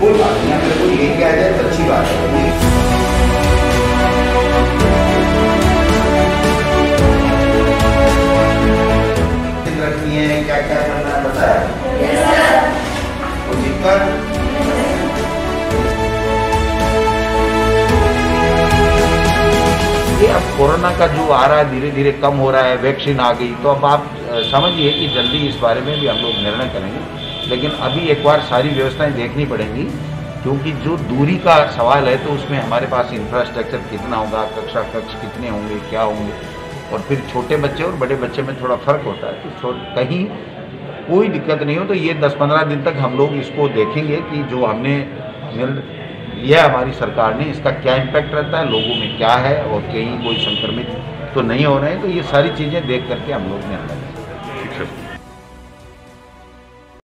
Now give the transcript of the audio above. कोई बात नहीं, अगर कोई लेके आ जाए तो अच्छी बात है। क्या क्या करना है बताया? Yes sir। और दिक्कत? ये अब कोरोना का जो आ रहा है धीरे धीरे कम हो रहा है, वैक्सीन आ गई, तो अब आप समझिए कि जल्दी इस बारे में भी हम लोग निर्णय करेंगे, लेकिन अभी एक बार सारी व्यवस्थाएं देखनी पड़ेंगी, क्योंकि जो दूरी का सवाल है तो उसमें हमारे पास इंफ्रास्ट्रक्चर कितना होगा, कक्षा कक्ष कितने होंगे, क्या होंगे, और फिर छोटे बच्चे और बड़े बच्चे में थोड़ा फर्क होता है। तो कहीं कोई दिक्कत नहीं हो तो ये 10-15 दिन तक हम लोग इसको देखेंगे कि जो हमने यह हमारी सरकार ने इसका क्या इम्पैक्ट रहता है, लोगों में क्या है, और कहीं कोई संक्रमित तो नहीं हो रहे हैं, तो ये सारी चीज़ें देख करके हम लोग निर्णय